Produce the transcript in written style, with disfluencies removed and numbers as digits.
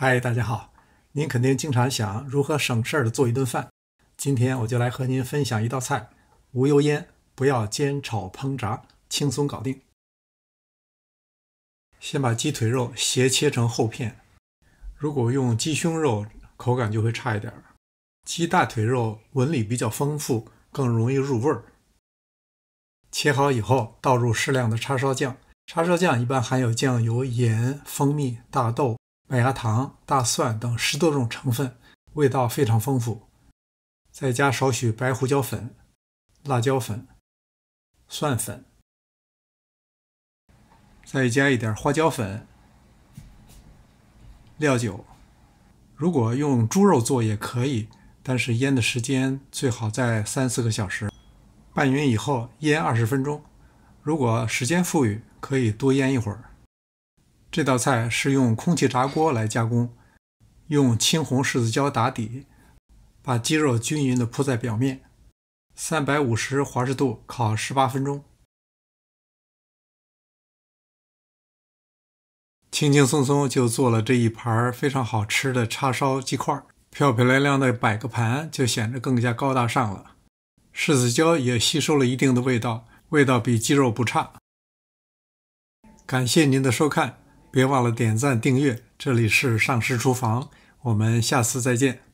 嗨，大家好！您肯定经常想如何省事儿的做一顿饭。今天我就来和您分享一道菜：无油烟，不要煎炒烹炸，轻松搞定。先把鸡腿肉斜切成厚片，如果用鸡胸肉，口感就会差一点。鸡大腿肉纹理比较丰富，更容易入味儿。切好以后，倒入适量的叉烧酱。叉烧酱一般含有酱油、盐、蜂蜜、大豆、 麦芽糖、大蒜等10多种成分，味道非常丰富。再加少许白胡椒粉、辣椒粉、蒜粉，再加一点花椒粉、料酒。如果用猪肉做也可以，但是腌的时间最好在3-4个小时。拌匀以后腌20分钟，如果时间富裕，可以多腌一会儿。 这道菜是用空气炸锅来加工，用青红柿子椒打底，把鸡肉均匀地铺在表面，350华氏度烤18分钟，轻轻松松就做了这一盘非常好吃的叉烧鸡块，漂漂亮亮的摆个盘就显得更加高大上了。柿子椒也吸收了一定的味道，味道比鸡肉不差。感谢您的收看。 别忘了点赞、订阅，这里是上师厨房，我们下次再见。